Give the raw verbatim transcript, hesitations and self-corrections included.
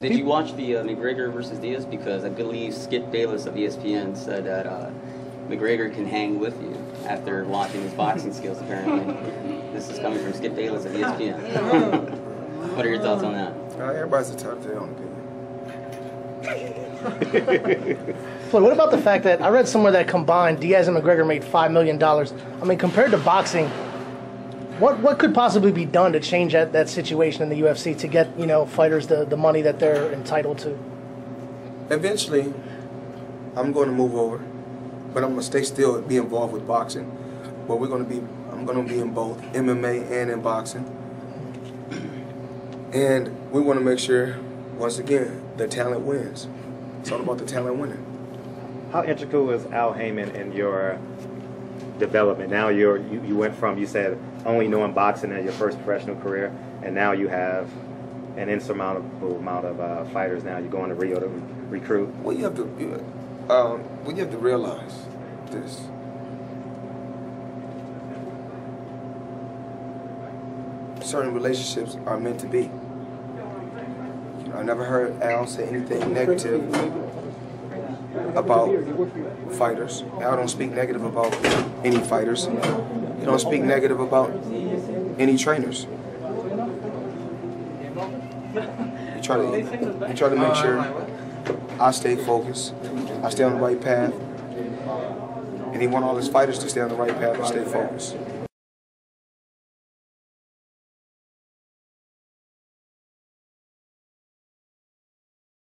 Did you watch the uh, McGregor versus Diaz? Because I believe Skip Bayless of E S P N said that uh, McGregor can hang with you after watching his boxing skills, apparently. This is coming from Skip Bayless of E S P N. What are your thoughts on that? Uh, everybody's entitled to their own opinion. Floyd, what about the fact that I read somewhere that combined Diaz and McGregor made five million dollars? I mean, compared to boxing, What what could possibly be done to change that, that situation in the U F C to get, you know, fighters the, the money that they're entitled to? Eventually, I'm going to move over, but I'm going to stay still and be involved with boxing. But we're going to be, I'm going to be in both M M A and in boxing. And we want to make sure, once again, the talent wins. It's all about the talent winning. How integral is Al Heyman in your development? Now you're, you you went from, you said, only knowing boxing as your first professional career, and now you have an insurmountable amount of uh, fighters. Now you're going to Rio to re recruit. Well, you have to, you, um, well, you have to realize this. Certain relationships are meant to be. You know, I never heard Al say anything negative about fighters. I don't speak negative about any fighters. You don't speak negative about any trainers. You try to, you try to make sure I stay focused, I stay on the right path, and he wants all his fighters to stay on the right path and stay focused.